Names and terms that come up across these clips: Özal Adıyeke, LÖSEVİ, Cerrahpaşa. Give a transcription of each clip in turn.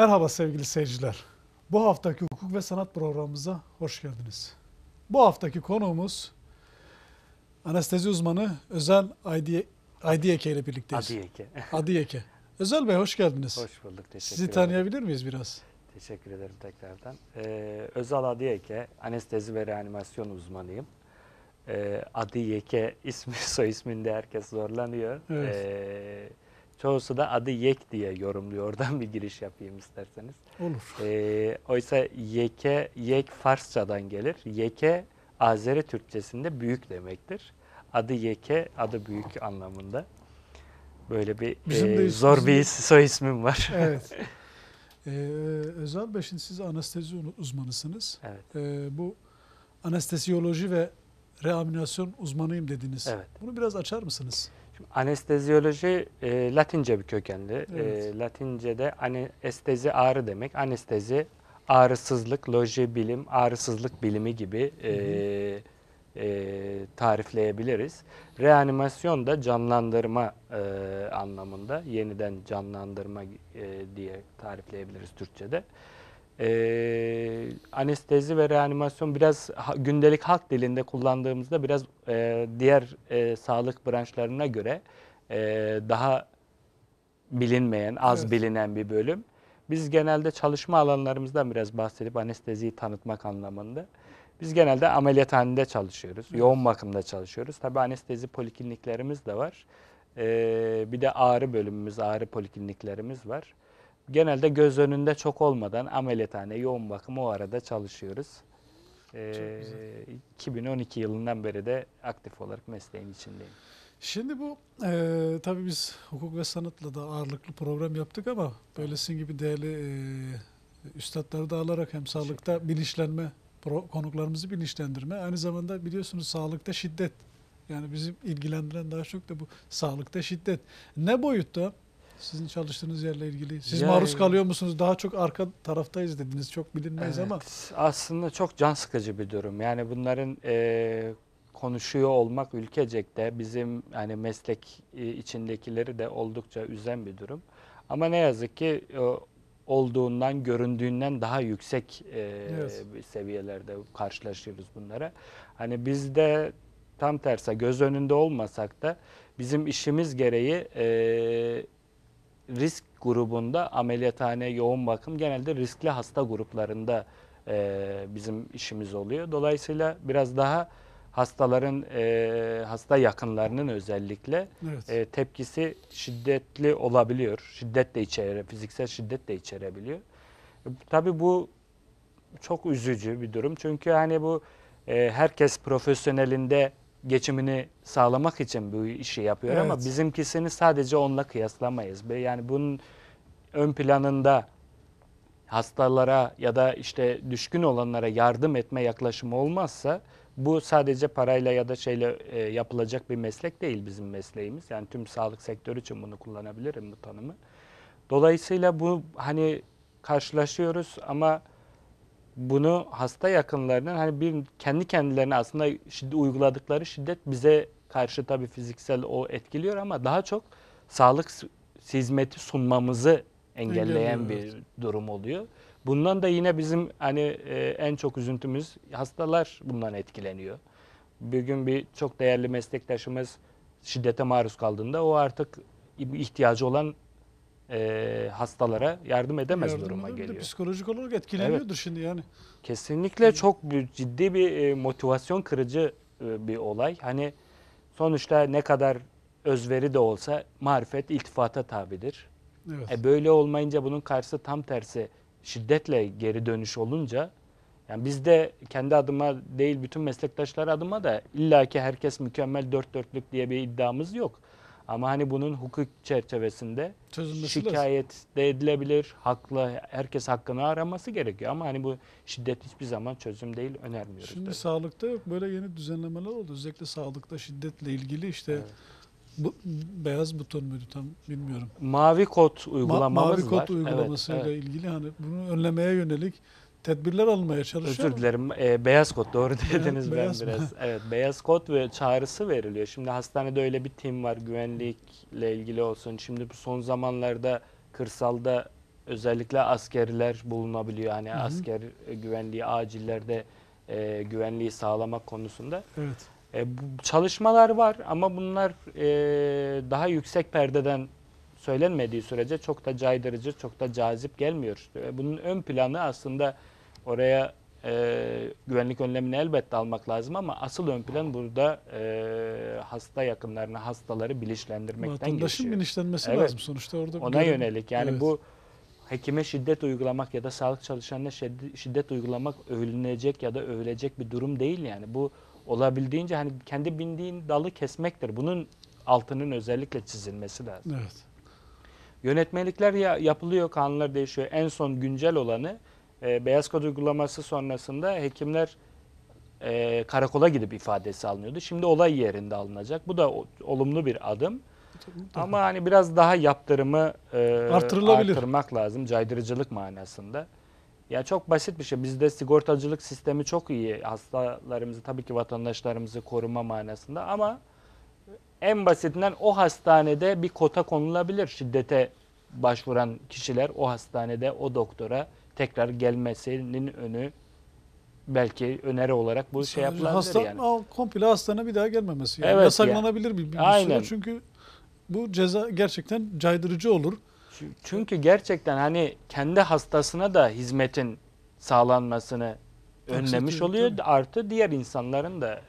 Merhaba sevgili seyirciler. Bu haftaki hukuk ve sanat programımıza hoş geldiniz. Bu haftaki konuğumuz anestezi uzmanı Özal Adıyeke ile birlikteyiz. Adıyeke. Özal Bey hoş geldiniz. Hoş bulduk. Teşekkür Sizi tanıyabilir ederim. Miyiz biraz? Teşekkür ederim tekrardan. Özal Adıyeke, anestezi ve reanimasyon uzmanıyım. Adıyeke ismi, soy isminde herkes zorlanıyor. Evet. Çoğusu da adı yek diye yorumluyor. Oradan bir giriş yapayım isterseniz. Olur. Oysa yeke, yek Farsçadan gelir. Yeke Azeri Türkçesinde büyük demektir. Adı yeke, adı büyük anlamında. Böyle bir zor bir soy ismim var. Evet. Özal Bey, şimdi siz anestezi uzmanısınız. Evet. Bu anesteziyoloji ve reanimasyon uzmanıyım dediniz. Evet. Bunu biraz açar mısınız? Anesteziyoloji Latince bir kökenli. Evet. Latince'de anestezi ağrı demek. Anestezi ağrısızlık, loji bilim, ağrısızlık bilimi gibi tarifleyebiliriz. Reanimasyon da canlandırma anlamında, yeniden canlandırma diye tarifleyebiliriz Türkçe'de. Anestezi ve reanimasyon biraz gündelik halk dilinde kullandığımızda biraz diğer sağlık branşlarına göre daha bilinmeyen, az bilinen bir bölüm. Biz genelde çalışma alanlarımızdan biraz bahsedip anesteziyi tanıtmak anlamında. Biz genelde ameliyathanede çalışıyoruz, yoğun bakımda çalışıyoruz. Tabii anestezi polikliniklerimiz de var. Bir de ağrı bölümümüz, ağrı polikliniklerimiz var. Genelde göz önünde çok olmadan ameliyathane, yoğun bakım o arada çalışıyoruz. 2012 yılından beri de aktif olarak mesleğin içindeyim. Şimdi bu tabii biz hukuk ve sanatla da ağırlıklı program yaptık ama böyle sizin gibi değerli üstadları da alarak hem sağlıkta bilinçlenme, konuklarımızı bilinçlendirme, aynı zamanda biliyorsunuz sağlıkta şiddet. Yani bizim ilgilendiren daha çok da bu sağlıkta şiddet. Ne boyutta? Sizin çalıştığınız yerle ilgili. Siz yani, maruz kalıyor musunuz? Daha çok arka taraftayız dediniz. Çok bilinmeyiz ama. Aslında çok can sıkıcı bir durum. Yani bunların konuşuyor olmak ülkecek de bizim hani meslek içindekileri de oldukça üzen bir durum. Ama ne yazık ki olduğundan, göründüğünden daha yüksek seviyelerde karşılaşıyoruz bunlara. Hani biz de tam tersi göz önünde olmasak da bizim işimiz gereği risk grubunda ameliyathane, yoğun bakım genelde riskli hasta gruplarında bizim işimiz oluyor. Dolayısıyla biraz daha hastaların, hasta yakınlarının özellikle tepkisi şiddetli olabiliyor. Şiddet de içerir, fiziksel şiddet de içerebiliyor. Tabii bu çok üzücü bir durum. Çünkü hani bu herkes profesyonelinde geçimini sağlamak için bu işi yapıyor ama bizimkisini sadece onunla kıyaslamayız. Yani bunun ön planında hastalara ya da işte düşkün olanlara yardım etme yaklaşımı olmazsa bu sadece parayla ya da şeyle yapılacak bir meslek değil bizim mesleğimiz. Yani tüm sağlık sektörü için bunu kullanabilirim bu tanımı. Dolayısıyla bu hani karşılaşıyoruz ama bunu hasta yakınlarının hani bir kendi kendilerine aslında uyguladıkları şiddet bize karşı tabii fiziksel o etkiliyor ama daha çok sağlık hizmeti sunmamızı engelleyen bir durum oluyor. Bundan da yine bizim hani en çok üzüntümüz hastalar bundan etkileniyor. Bir gün bir çok değerli meslektaşımız şiddete maruz kaldığında o artık ihtiyacı olan hastalara yardım edemez duruma geliyor. Psikolojik olarak etkileniyordur şimdi yani. Kesinlikle çok ciddi bir motivasyon kırıcı bir olay. Hani sonuçta ne kadar özveri de olsa marifet iltifata tabidir. Evet. Böyle olmayınca bunun karşısı tam tersi şiddetle geri dönüş olunca yani biz de kendi adıma değil bütün meslektaşlar adıma da illaki herkes mükemmel dört dörtlük diye bir iddiamız yok. Ama hani bunun hukuk çerçevesinde şikayet de edilebilir, haklı, herkes hakkını araması gerekiyor. Ama hani bu şiddet hiçbir zaman çözüm değil, önermiyoruz. Şimdi tabii. Sağlıkta yok, böyle yeni düzenlemeler oldu. Özellikle sağlıkta şiddetle ilgili işte bu, beyaz buton muydu tam bilmiyorum. Mavi kod uygulamamız var. Mavi kod uygulamasıyla ilgili hani bunu önlemeye yönelik tedbirler almaya çalışıyor. Özür dilerim. Beyaz kod doğru dediniz biraz. Evet, beyaz kod ve çağrısı veriliyor. Şimdi hastanede öyle bir tim var güvenlikle ilgili olsun. Şimdi bu son zamanlarda kırsalda özellikle askerler bulunabiliyor. Yani asker güvenliği, acillerde güvenliği sağlamak konusunda. Evet. Çalışmalar var ama bunlar daha yüksek perdeden söylenmediği sürece çok da caydırıcı, çok da cazip gelmiyor. Bunun ön planı aslında oraya güvenlik önlemini elbette almak lazım ama asıl ön plan burada hasta yakınlarını, hastaları bilinçlendirmekten geçiyor. Vatandaşın bilinçlenmesi lazım sonuçta orada. Ona yönelik yani bu hekime şiddet uygulamak ya da sağlık çalışanına şiddet uygulamak övünecek ya da övülecek bir durum değil yani. Bu olabildiğince hani kendi bindiğin dalı kesmektir. Bunun altının özellikle çizilmesi lazım. Evet. Yönetmelikler yapılıyor, kanunlar değişiyor. En son güncel olanı Beyaz Kod uygulaması sonrasında hekimler karakola gidip ifadesi alınıyordu. Şimdi olay yerinde alınacak. Bu da olumlu bir adım. Ama hani biraz daha yaptırımı artırmak lazım caydırıcılık manasında. Ya çok basit bir şey. Bizde sigortacılık sistemi çok iyi. Hastalarımızı, tabii ki vatandaşlarımızı koruma manasında ama en basitinden o hastanede bir kota konulabilir. Şiddete başvuran kişiler o hastanede o doktora tekrar gelmesinin önü belki öneri olarak bu şey yapılabilir. Hasta, yani. Komple hastaneye bir daha gelmemesi. Yani yasaklanabilir bir süre. Çünkü bu ceza gerçekten caydırıcı olur. Çünkü gerçekten hani kendi hastasına da hizmetin sağlanmasını önlemiş oluyor. Artı diğer insanların da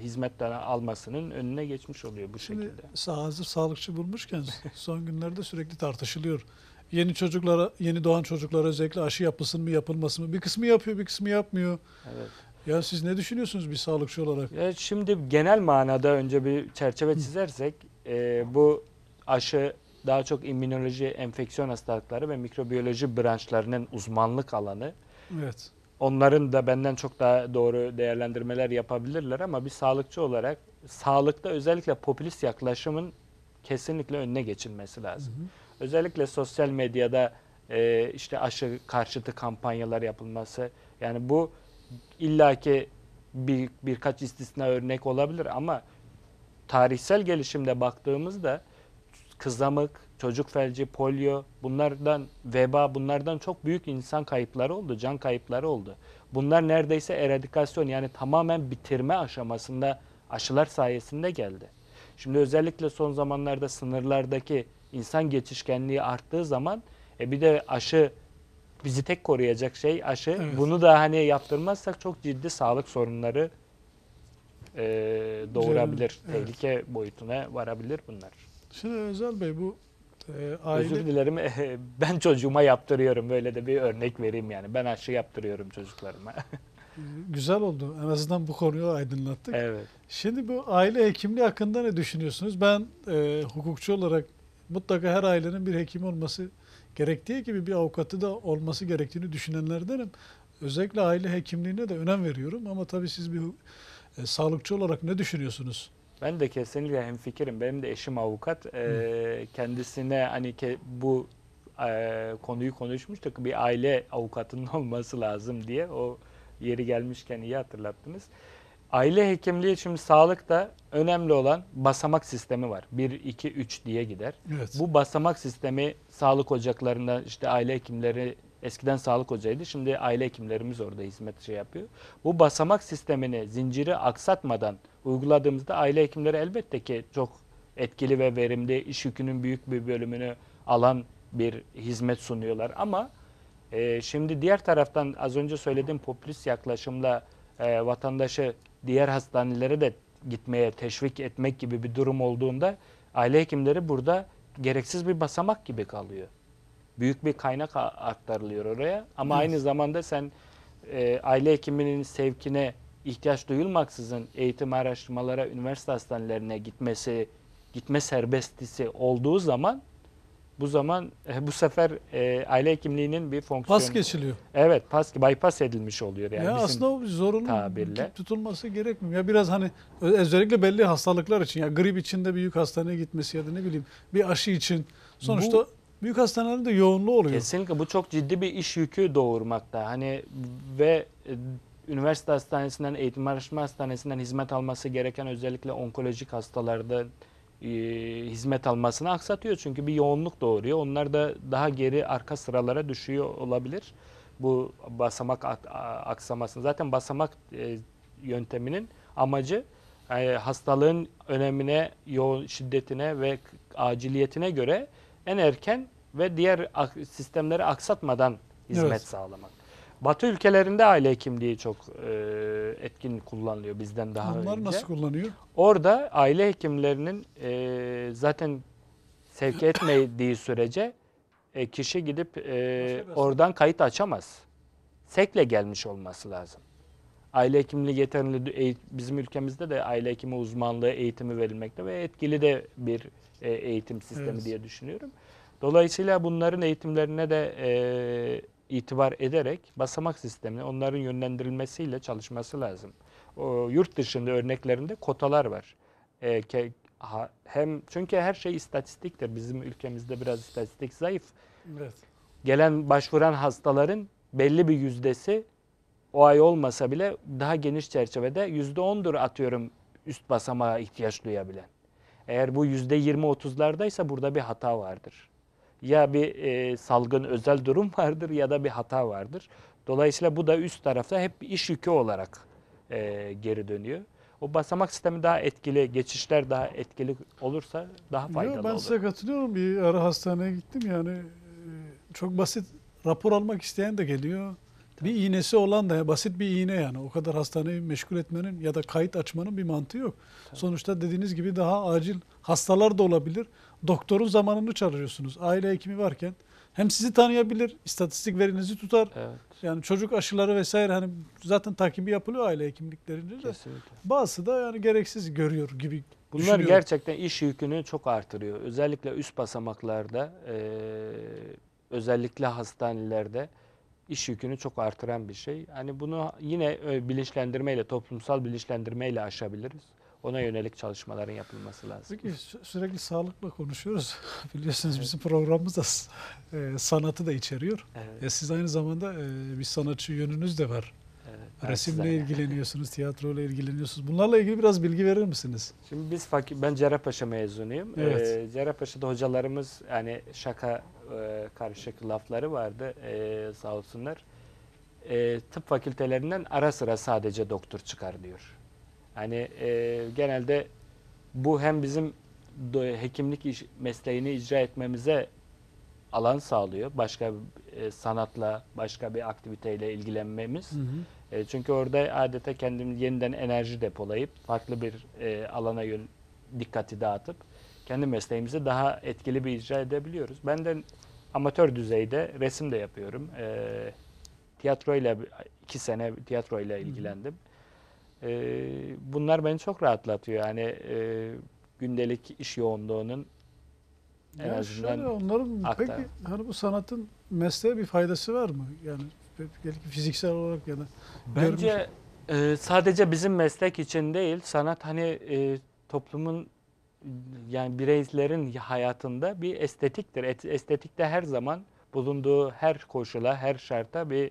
hizmetten almasının önüne geçmiş oluyor bu şekilde. Hazır sağlıkçı bulmuşken son günlerde sürekli tartışılıyor. Yeni doğan çocuklara özellikle aşı yapılsın mı yapılmasın mı? Bir kısmı yapıyor, bir kısmı yapmıyor. Evet. Ya siz ne düşünüyorsunuz bir sağlıkçı olarak? Evet, şimdi genel manada önce bir çerçeve çizersek bu aşı daha çok immünoloji, enfeksiyon hastalıkları ve mikrobiyoloji branşlarının uzmanlık alanı. Evet. Onların da benden çok daha doğru değerlendirmeler yapabilirler ama bir sağlıkçı olarak sağlıkta özellikle popülist yaklaşımın kesinlikle önüne geçilmesi lazım. Özellikle sosyal medyada işte aşı karşıtı kampanyalar yapılması, yani bu illaki birkaç istisna örnek olabilir ama tarihsel gelişimde baktığımızda kızamık, çocuk felci, polio, bunlardan veba, bunlardan çok büyük insan kayıpları oldu, can kayıpları oldu. Bunlar neredeyse eradikasyon, yani tamamen bitirme aşamasında aşılar sayesinde geldi. Şimdi özellikle son zamanlarda sınırlardaki insan geçişkenliği arttığı zaman bir de aşı, bizi tek koruyacak şey aşı. Evet. Bunu da hani yaptırmazsak çok ciddi sağlık sorunları doğurabilir. Evet. Tehlike boyutuna varabilir bunlar. Şimdi Özal Bey bu aile... Özür dilerim, ben çocuğuma yaptırıyorum, böyle de bir örnek vereyim yani. Ben aşı yaptırıyorum çocuklarıma. Güzel oldu. En azından bu konuyu aydınlattık. Evet. Şimdi bu aile hekimliği hakkında ne düşünüyorsunuz? Ben hukukçu olarak mutlaka her ailenin bir hekim olması gerektiği gibi bir avukatı da olması gerektiğini düşünenlerdenim. Özellikle aile hekimliğine de önem veriyorum ama tabii siz bir sağlıkçı olarak ne düşünüyorsunuz? Ben de kesinlikle hemfikirim. Benim de eşim avukat. Kendisine hani bu konuyu konuşmuştuk. Bir aile avukatının olması lazım diye. O yeri gelmişken iyi hatırlattınız. Aile hekimliği, şimdi sağlıkta önemli olan basamak sistemi var. 1, 2, 3 diye gider. Evet. Bu basamak sistemi sağlık ocaklarında işte aile hekimleri, eskiden sağlık hocaydı. Şimdi aile hekimlerimiz orada hizmet yapıyor. Bu basamak sistemini, zinciri aksatmadan uyguladığımızda aile hekimleri elbette ki çok etkili ve verimli, iş yükünün büyük bir bölümünü alan bir hizmet sunuyorlar. Ama şimdi diğer taraftan az önce söylediğim popülist yaklaşımla vatandaşı diğer hastanelere de gitmeye teşvik etmek gibi bir durum olduğunda aile hekimleri burada gereksiz bir basamak gibi kalıyor. Büyük bir kaynak aktarılıyor oraya ama aynı zamanda sen aile hekiminin sevkine ihtiyaç duyulmaksızın eğitim, araştırmalara, üniversite hastanelerine gitme serbestisi olduğu zaman bu sefer aile hekimliğinin bir fonksiyonu... Pas geçiliyor. Evet, bypass edilmiş oluyor. Yani ya aslında o zorunlu tutulması gerekmiyor. Ya biraz hani özellikle belli hastalıklar için, ya grip için de büyük hastaneye gitmesi ya da ne bileyim bir aşı için. Sonuçta büyük hastanelerin de yoğunluğu oluyor. Kesinlikle bu çok ciddi bir iş yükü doğurmakta. Hani ve üniversite hastanesinden, eğitim araştırma hastanesinden hizmet alması gereken özellikle onkolojik hastalarda hizmet almasını aksatıyor. Çünkü bir yoğunluk doğuruyor. Onlar da daha geri arka sıralara düşüyor olabilir. Bu basamak aksamasını. Zaten basamak yönteminin amacı hastalığın önemine, yoğun şiddetine ve aciliyetine göre en erken ve diğer sistemleri aksatmadan hizmet sağlamak. Batı ülkelerinde aile hekimliği çok etkin kullanılıyor bizden daha önce. Onlar nasıl kullanıyor? Orada aile hekimlerinin zaten sevk etmediği sürece kişi gidip oradan kayıt açamaz. Sekle gelmiş olması lazım. Aile hekimliği yeterli, bizim ülkemizde de aile hekimi uzmanlığı eğitimi verilmekte ve etkili de bir eğitim sistemi diye düşünüyorum. Dolayısıyla bunların eğitimlerine de itibar ederek basamak sistemine, onların yönlendirilmesiyle çalışması lazım. O, yurt dışında örneklerinde kotalar var. Çünkü her şey istatistiktir. Bizim ülkemizde biraz istatistik zayıf. Evet. Gelen başvuran hastaların belli bir yüzdesi o ay olmasa bile daha geniş çerçevede %10'dur atıyorum üst basamağa ihtiyaç duyabilen. Eğer bu %20-30'lardaysa burada bir hata vardır. Ya bir salgın özel durum vardır ya da bir hata vardır. Dolayısıyla bu da üst tarafta hep iş yükü olarak geri dönüyor. O basamak sistemi daha etkili, geçişler daha etkili olursa daha faydalı olur. Ben size katılıyorum. Bir ara hastaneye gittim, yani çok basit rapor almak isteyen de geliyor. Bir iğnesi olan da, ya basit bir iğne yani. O kadar hastaneyi meşgul etmenin ya da kayıt açmanın bir mantığı yok. Tabii. Sonuçta dediğiniz gibi daha acil hastalar da olabilir. Doktorun zamanını çağırıyorsunuz. Aile hekimi varken hem sizi tanıyabilir, istatistik verinizi tutar. Evet. Yani çocuk aşıları vesaire, hani zaten takibi yapılıyor aile hekimliklerinde de. Bazısı da yani gereksiz görüyor gibi. Bunlar gerçekten iş yükünü çok artırıyor. Özellikle üst basamaklarda, özellikle hastanelerde iş yükünü çok artıran bir şey. Hani bunu yine bilinçlendirmeyle, toplumsal bilinçlendirmeyle aşabiliriz. Ona yönelik çalışmaların yapılması lazım. Peki, sürekli sağlıkla konuşuyoruz. Biliyorsunuz bizim programımız da sanatı da içeriyor. Evet. Siz aynı zamanda bir sanatçı yönünüz de var. Evet, resimle ilgileniyorsunuz, tiyatroyla ilgileniyorsunuz. Bunlarla ilgili biraz bilgi verir misiniz? Şimdi ben Cerrahpaşa mezunuyum. Evet. Cerrahpaşa'da hocalarımız yani şaka karışık lafları vardı, sağ olsunlar. Tıp fakültelerinden ara sıra sadece doktor çıkar diyor. Yani genelde bu hem bizim hekimlik mesleğini icra etmemize alan sağlıyor. Başka sanatla, başka bir aktiviteyle ilgilenmemiz. Hı hı. Çünkü orada adeta kendimiz yeniden enerji depolayıp farklı bir alana dikkati dağıtıp kendi mesleğimizi daha etkili bir icra edebiliyoruz. Ben de amatör düzeyde resim de yapıyorum. Tiyatroyla 2 sene tiyatroyla ilgilendim. Bunlar beni çok rahatlatıyor. Yani gündelik iş yoğunluğunun en azından şöyle, onların peki hani bu sanatın mesleğe bir faydası var mı? Yani fiziksel olarak ya da bence sadece bizim meslek için değil, sanat hani toplumun yani bireylerin hayatında bir estetiktir. Estetikte her zaman bulunduğu her koşula, her şarta bir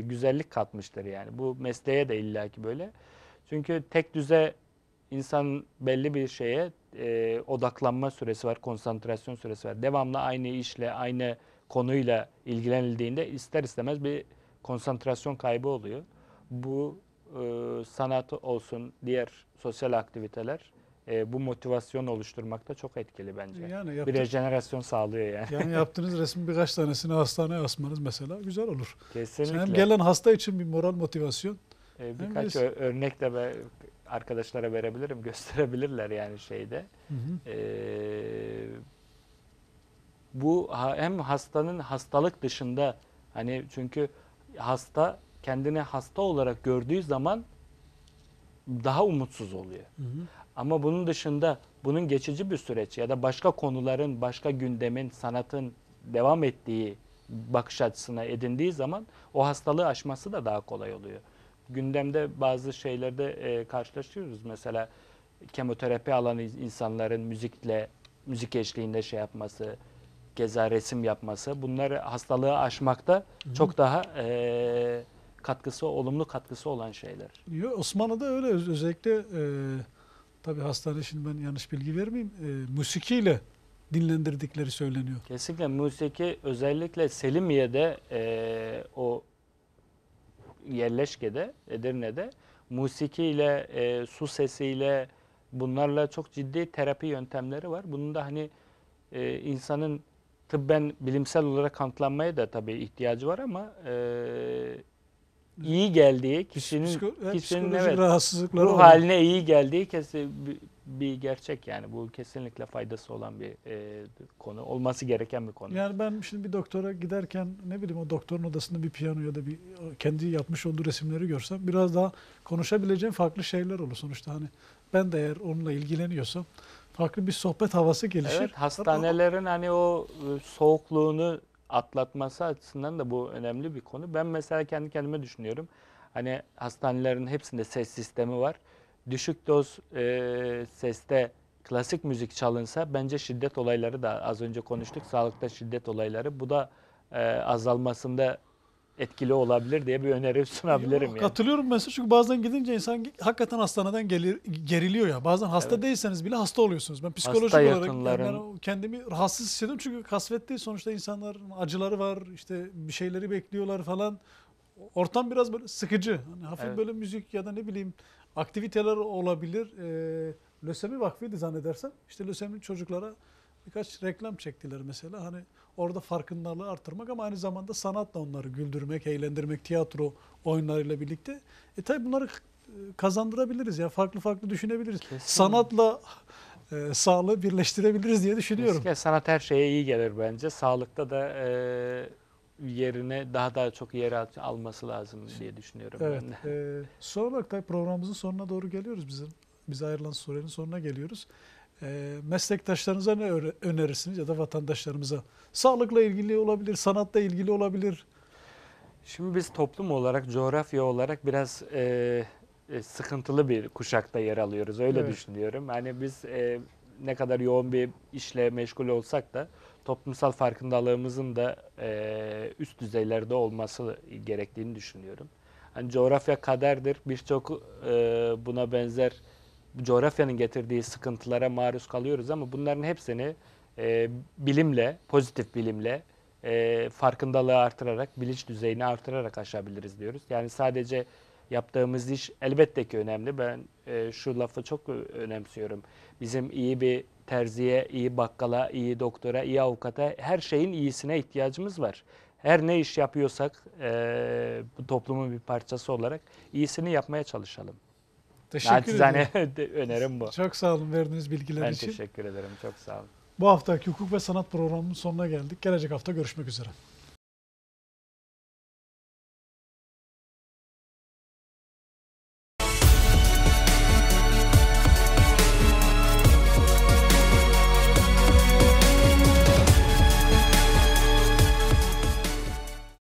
güzellik katmıştır yani. Bu mesleğe de illaki böyle. Çünkü tek düze insan belli bir şeye odaklanma süresi var, konsantrasyon süresi var. Devamlı aynı işle, aynı konuyla ilgilenildiğinde ister istemez bir konsantrasyon kaybı oluyor. Bu sanat olsun, diğer sosyal aktiviteler bu motivasyon oluşturmakta çok etkili bence. Yani bir rejenerasyon sağlıyor yani. Yani yaptığınız resmin birkaç tanesini hastaneye asmanız mesela güzel olur. Kesinlikle. Hem gelen hasta için bir moral motivasyon. Birkaç örnek de ben arkadaşlara verebilirim, gösterebilirler yani şeyde. Hı hı. Bu hem hastanın hastalık dışında, hani çünkü hasta kendini hasta olarak gördüğü zaman daha umutsuz oluyor. Hı hı. Ama bunun dışında bunun geçici bir süreç ya da başka konuların, başka gündemin, sanatın devam ettiği bakış açısına edindiği zaman o hastalığı aşması da daha kolay oluyor. Gündemde bazı şeylerde karşılaşıyoruz. Mesela kemoterapi alan insanların müzik eşliğinde şey yapması, keza resim yapması, bunları hastalığı aşmakta çok daha olumlu katkısı olan şeyler. Osmanlı'da öyle özellikle Tabii hastane, şimdi ben yanlış bilgi vermeyeyim, müzikiyle dinlendirdikleri söyleniyor. Kesinlikle müziki, özellikle Selimiye'de, o yerleşkede, Edirne'de müzikiyle, su sesiyle, bunlarla çok ciddi terapi yöntemleri var. Bunun da hani insanın tıbben bilimsel olarak kanıtlanmaya da tabii ihtiyacı var ama iyi geldiği, kişinin evet, rahatsızlıkları, ruh haline iyi geldiği kesin bir gerçek yani. Bu kesinlikle faydası olan bir konu, olması gereken bir konu. Yani ben şimdi bir doktora giderken, ne bileyim, o doktorun odasında bir piyano ya da bir kendi yapmış olduğu resimleri görsem biraz daha konuşabileceğim farklı şeyler olur sonuçta. Hani ben de eğer onunla ilgileniyorsam farklı bir sohbet havası gelişir. Evet, hastanelerin hani o soğukluğunu atlatması açısından da bu önemli bir konu. Ben mesela kendi kendime düşünüyorum. Hani hastanelerin hepsinde ses sistemi var. Düşük doz seste klasik müzik çalınsa bence şiddet olayları da, az önce konuştuk, sağlıkta şiddet olayları, bu da azalmasında etkili olabilir diye bir öneri sunabilirim. Yani. Katılıyorum mesela, çünkü bazen gidince insan hakikaten hastaneden geriliyor ya. Bazen hasta evet, değilseniz bile hasta oluyorsunuz. Ben psikolojik olarak ben kendimi rahatsız hissediyorum. Çünkü kasvet değil sonuçta, insanların acıları var, işte bir şeyleri bekliyorlar falan. Ortam biraz böyle sıkıcı. Hani hafif evet, böyle müzik ya da ne bileyim aktiviteler olabilir. LÖSEVİ Vakfı'ydı zannedersem. İşte LÖSEVİ'nin çocuklara birkaç reklam çektiler mesela. Hani orada farkındalığı artırmak ama aynı zamanda sanatla onları güldürmek, eğlendirmek, tiyatro oyunlarıyla birlikte. Tabii bunları kazandırabiliriz ya. Farklı farklı düşünebiliriz. Kesinlikle. Sanatla sağlığı birleştirebiliriz diye düşünüyorum. Kesinlikle sanat her şeye iyi gelir bence. Sağlıkta da yerine daha çok yer alması lazım diye düşünüyorum. Evet, ben de. Son olarak da programımızın sonuna doğru geliyoruz. Bize ayrılan sürenin sonuna geliyoruz. Meslektaşlarınıza ne önerirsiniz ya da vatandaşlarımıza? Sağlıkla ilgili olabilir, sanatla ilgili olabilir. Şimdi biz toplum olarak, coğrafya olarak biraz sıkıntılı bir kuşakta yer alıyoruz. Öyle evet, düşünüyorum. Hani biz ne kadar yoğun bir işle meşgul olsak da toplumsal farkındalığımızın da üst düzeylerde olması gerektiğini düşünüyorum. Hani coğrafya kaderdir. Birçok buna benzer coğrafyanın getirdiği sıkıntılara maruz kalıyoruz ama bunların hepsini bilimle, pozitif bilimle, farkındalığı artırarak, bilinç düzeyini artırarak aşabiliriz diyoruz. Yani sadece yaptığımız iş elbette ki önemli. Ben şu lafı çok önemsiyorum. Bizim iyi bir terziye, iyi bakkala, iyi doktora, iyi avukata, her şeyin iyisine ihtiyacımız var. Her ne iş yapıyorsak bu toplumun bir parçası olarak iyisini yapmaya çalışalım. Teşekkür ederim. Önerim bu. Çok sağ olun verdiğiniz bilgiler için. Ben teşekkür ederim. Çok sağ olun. Bu haftaki hukuk ve sanat programının sonuna geldik. Gelecek hafta görüşmek üzere.